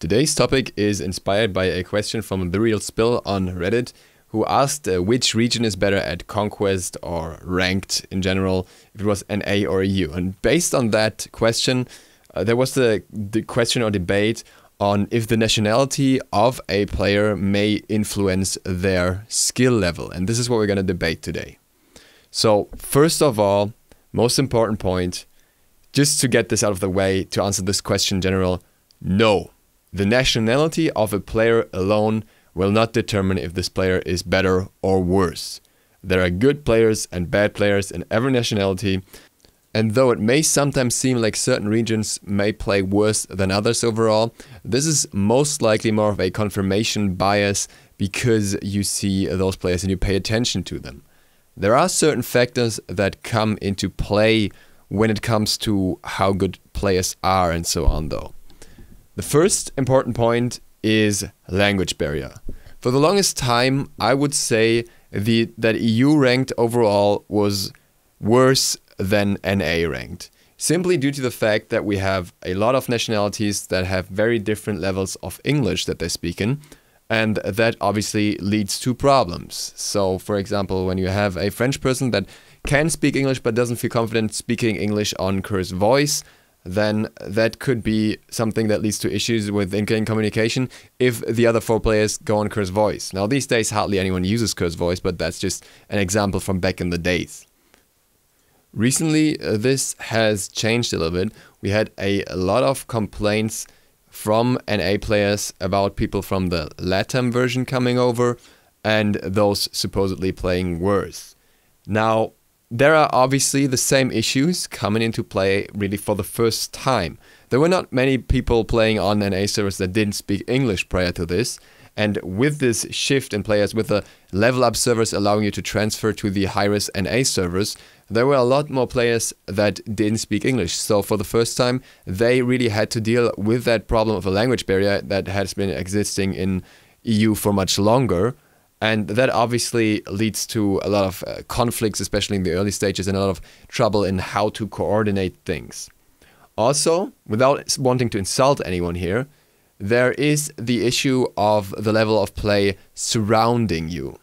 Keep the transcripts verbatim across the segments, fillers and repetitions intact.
Today's topic is inspired by a question from TheRealSpill on Reddit, who asked uh, which region is better at conquest or ranked in general, if it was an A or a U. And based on that question, uh, there was the, the question or debate on if the nationality of a player may influence their skill level. And this is what we're going to debate today. So first of all, most important point, just to get this out of the way, to answer this question in general, no. The nationality of a player alone will not determine if this player is better or worse. There are good players and bad players in every nationality. And though it may sometimes seem like certain regions may play worse than others overall, this is most likely more of a confirmation bias because you see those players and you pay attention to them. There are certain factors that come into play when it comes to how good players are and so on though. The first important point is language barrier. For the longest time, I would say the, that E U ranked overall was worse than N A ranked, simply due to the fact that we have a lot of nationalities that have very different levels of English that they speak in, and that obviously leads to problems. So, for example, when you have a French person that can speak English but doesn't feel confident speaking English on Curse voice, then that could be something that leads to issues with in-game communication if the other four players go on Curse voice. Now, these days hardly anyone uses Curse voice, but that's just an example from back in the days. Recently, uh, this has changed a little bit. We had a, a lot of complaints from N A players about people from the LATAM version coming over and those supposedly playing worse. Now, there are obviously the same issues coming into play really for the first time. There were not many people playing on N A servers that didn't speak English prior to this. And with this shift in players, with the level up servers allowing you to transfer to the high risk N A servers, there were a lot more players that didn't speak English. So for the first time, they really had to deal with that problem of a language barrier that has been existing in E U for much longer. And that obviously leads to a lot of uh, conflicts, especially in the early stages, and a lot of trouble in how to coordinate things. Also, without wanting to insult anyone here, there is the issue of the level of play surrounding you.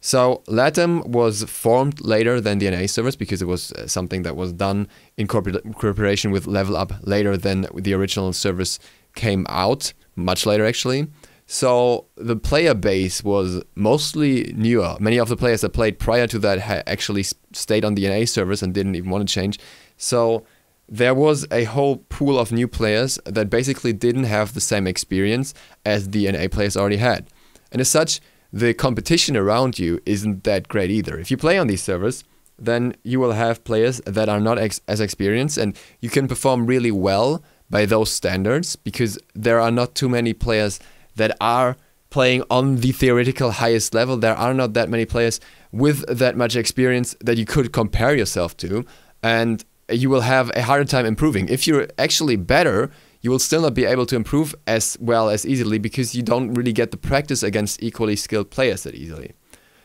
So LATAM was formed later than the N A servers because it was uh, something that was done in cooperation with Level Up later than the original servers came out, much later actually. So the player base was mostly newer. Many of the players that played prior to that had actually stayed on the N A servers and didn't even want to change. So there was a whole pool of new players that basically didn't have the same experience as the N A players already had. And as such, the competition around you isn't that great either. If you play on these servers, then you will have players that are not ex as experienced, and you can perform really well by those standards because there are not too many players that are playing on the theoretical highest level. There are not that many players with that much experience that you could compare yourself to, and you will have a harder time improving. If you're actually better, you will still not be able to improve as well as easily because you don't really get the practice against equally skilled players that easily.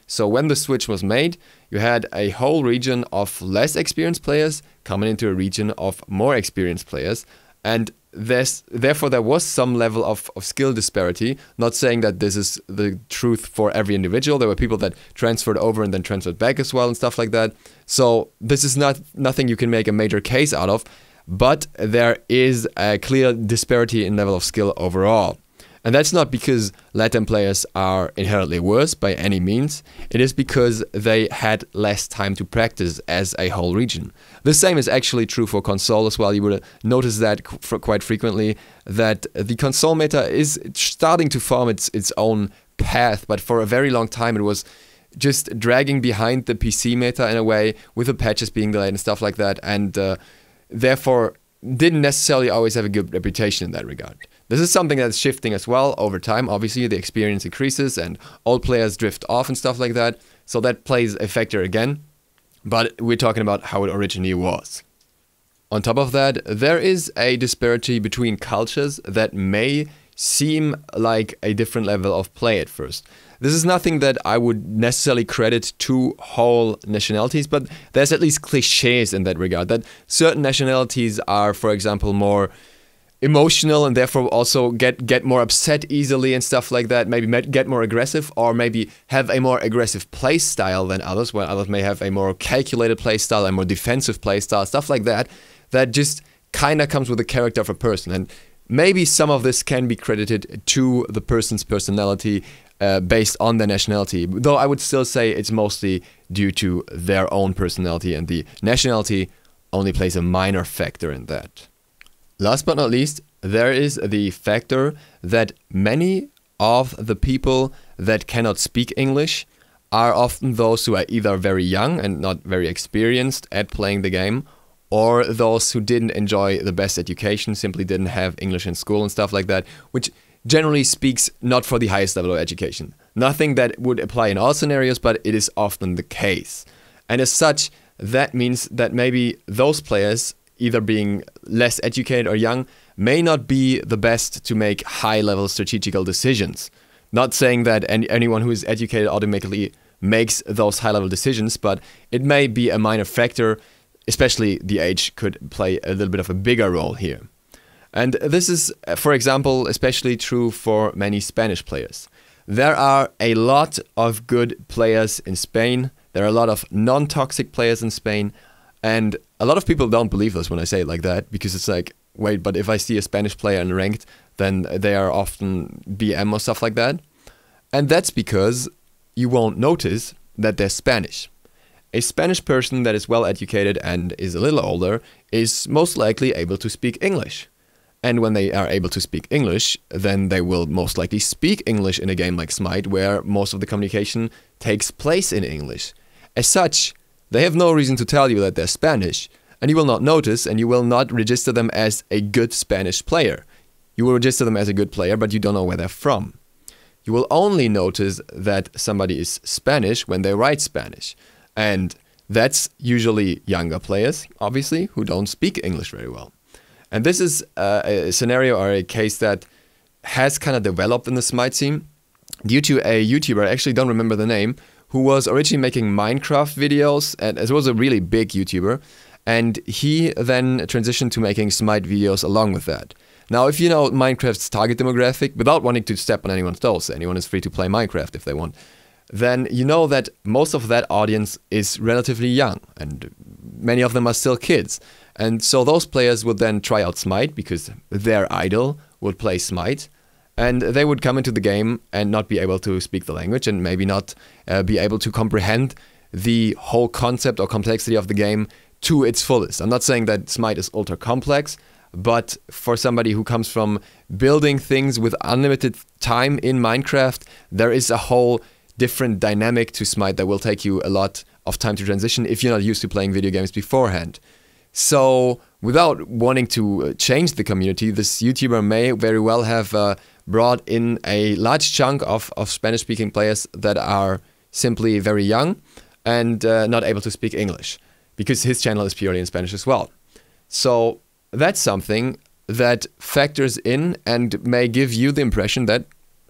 So when the switch was made, you had a whole region of less experienced players coming into a region of more experienced players, and There's, therefore, there was some level of, of skill disparity. Not saying that this is the truth for every individual. There were people that transferred over and then transferred back as well and stuff like that. So this is not nothing you can make a major case out of, but there is a clear disparity in level of skill overall. And that's not because LATAM players are inherently worse by any means. It is because they had less time to practice as a whole region. The same is actually true for console as well. You would notice that quite frequently, that the console meta is starting to form its, its own path, but for a very long time it was just dragging behind the P C meta in a way, with the patches being delayed and stuff like that, and uh, therefore didn't necessarily always have a good reputation in that regard. This is something that's shifting as well over time. Obviously, the experience increases and old players drift off and stuff like that. So that plays a factor again. But we're talking about how it originally was. On top of that, there is a disparity between cultures that may seem like a different level of play at first. This is nothing that I would necessarily credit to whole nationalities, but there's at least cliches in that regard, that certain nationalities are, for example, more emotional and therefore also get get more upset easily and stuff like that, maybe get more aggressive, or maybe have a more aggressive play style than others, when others may have a more calculated play style, a more defensive play style, stuff like that, that just kinda comes with the character of a person. And maybe some of this can be credited to the person's personality uh, based on their nationality, though I would still say it's mostly due to their own personality, and the nationality only plays a minor factor in that. Last but not least, there is the factor that many of the people that cannot speak English are often those who are either very young and not very experienced at playing the game, or those who didn't enjoy the best education, simply didn't have English in school and stuff like that, which generally speaks not for the highest level of education. Nothing that would apply in all scenarios, but it is often the case. And as such, that means that maybe those players, either being less educated or young, may not be the best to make high-level strategical decisions. Not saying that any, anyone who is educated automatically makes those high-level decisions, but it may be a minor factor, especially the age could play a little bit of a bigger role here. And this is, for example, especially true for many Spanish players. There are a lot of good players in Spain, there are a lot of non-toxic players in Spain, and a lot of people don't believe this when I say it like that, because it's like, wait, but if I see a Spanish player in ranked, then they are often B M or stuff like that. And that's because you won't notice that they're Spanish. A Spanish person that is well educated and is a little older is most likely able to speak English. And when they are able to speak English, then they will most likely speak English in a game like Smite, where most of the communication takes place in English. As such, they have no reason to tell you that they're Spanish, and you will not notice, and you will not register them as a good Spanish player. You will register them as a good player, but you don't know where they're from. You will only notice that somebody is Spanish when they write Spanish. And that's usually younger players, obviously, who don't speak English very well. And this is uh, a scenario or a case that has kind of developed in the Smite scene due to a YouTuber, I actually don't remember the name, who was originally making Minecraft videos, and as was a really big YouTuber, and he then transitioned to making Smite videos along with that. Now, if you know Minecraft's target demographic, without wanting to step on anyone's toes, anyone is free to play Minecraft if they want, then you know that most of that audience is relatively young, and many of them are still kids. And so those players would then try out Smite, because their idol would play Smite, and they would come into the game and not be able to speak the language, and maybe not uh, be able to comprehend the whole concept or complexity of the game to its fullest. I'm not saying that Smite is ultra complex, but for somebody who comes from building things with unlimited time in Minecraft, there is a whole different dynamic to Smite that will take you a lot of time to transition if you're not used to playing video games beforehand. So, without wanting to change the community, this YouTuber may very well have uh, brought in a large chunk of, of Spanish-speaking players that are simply very young and uh, not able to speak English, because his channel is purely in Spanish as well. So, that's something that factors in and may give you the impression that,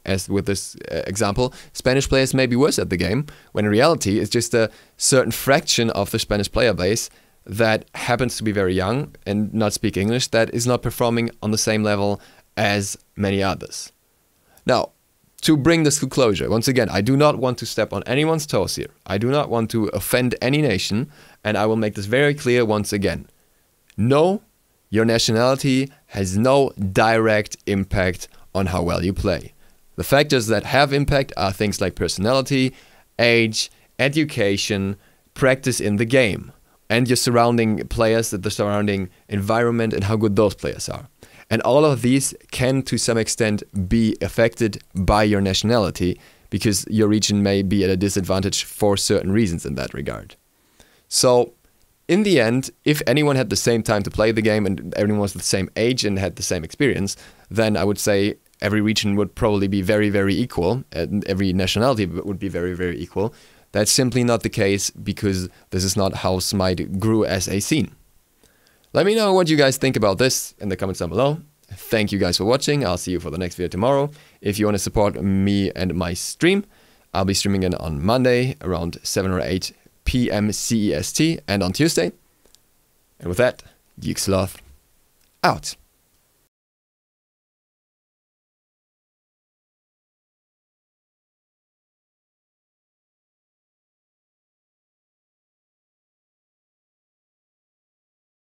as with this example, Spanish players may be worse at the game, when in reality it's just a certain fraction of the Spanish player base that happens to be very young and not speak English, that is not performing on the same level as many others. Now, to bring this to closure, once again, I do not want to step on anyone's toes here. I do not want to offend any nation, and I will make this very clear once again. No, your nationality has no direct impact on how well you play. The factors that have impact are things like personality, age, education, practice in the game, and your surrounding players, the surrounding environment, and how good those players are. And all of these can, to some extent, be affected by your nationality, because your region may be at a disadvantage for certain reasons in that regard. So, in the end, if anyone had the same time to play the game and everyone was the same age and had the same experience, then I would say every region would probably be very, very equal, and every nationality would be very, very equal. That's simply not the case, because this is not how Smite grew as a scene. Let me know what you guys think about this in the comments down below. Thank you guys for watching. I'll see you for the next video tomorrow. If you want to support me and my stream, I'll be streaming again on Monday around seven or eight P M C E S T, and on Tuesday. And with that, DukeSloth out.